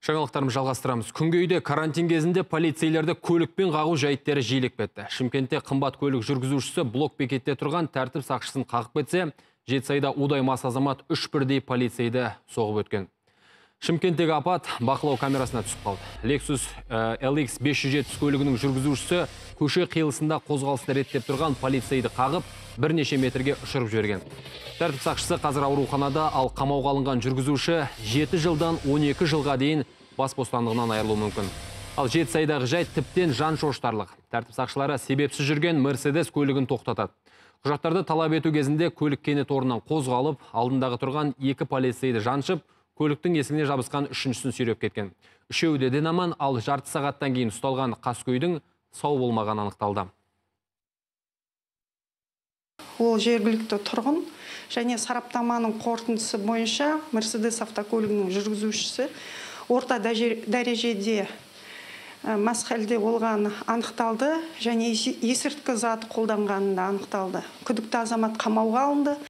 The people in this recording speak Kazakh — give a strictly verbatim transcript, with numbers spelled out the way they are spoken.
Жаңалықтарымыз жалғастырамыз. Күнгейде карантин кезінде полицейлерді көлікпен қағу жайттері жиілік бетті. Шымкентте қымбат көлік жүргізушісі блок бекетте тұрған тәртіп сақшысын қағып бетсе, Жетісайда удай мас азамат үш бірдей полицейді соғып өткен. Шымкенттегі апат бақылау камерасына түсіп қалды. Lexus L X бес жүз жетпіс көлігінің жүргізушісі көше қиылысында қозғалысты реттеп тұрған полицейді қағып, бірнеше метрге ұшырып жіберген. Тәртіп сақшысы қазір ауруханада, ал қамауға алынған жүргізуші жеті жылдан он екі жылға дейін бас бостандығынан айырылуы мүмкін. Ал Жетісайдағы жайт тіптен жан шошытарлық. Тәртіп сақшылары себепсіз жүрген Мерседес көлігін тоқтатады. Құжаттарды талап ету кезінде көлік кенет орнынан қозғалып, алдындағы тұрған екі полицейді жаншып, көліктің есігіне жабысқан үшіншісін сүйреп кеткен. Үшеуі де дін аман, ал жарты сағаттан кейін ұсталған қаскөйдің сау болмағаны анықталды. Ол жергілікті тұрғын және сараптаманың қорытындысы бойынша Мерседес автокөлігінің жүргізушісі орта дәрежеде мас халде болғаны анықталды және есірткі зат қолданғаны анықталды. Күдікті азамат қамауға алынды.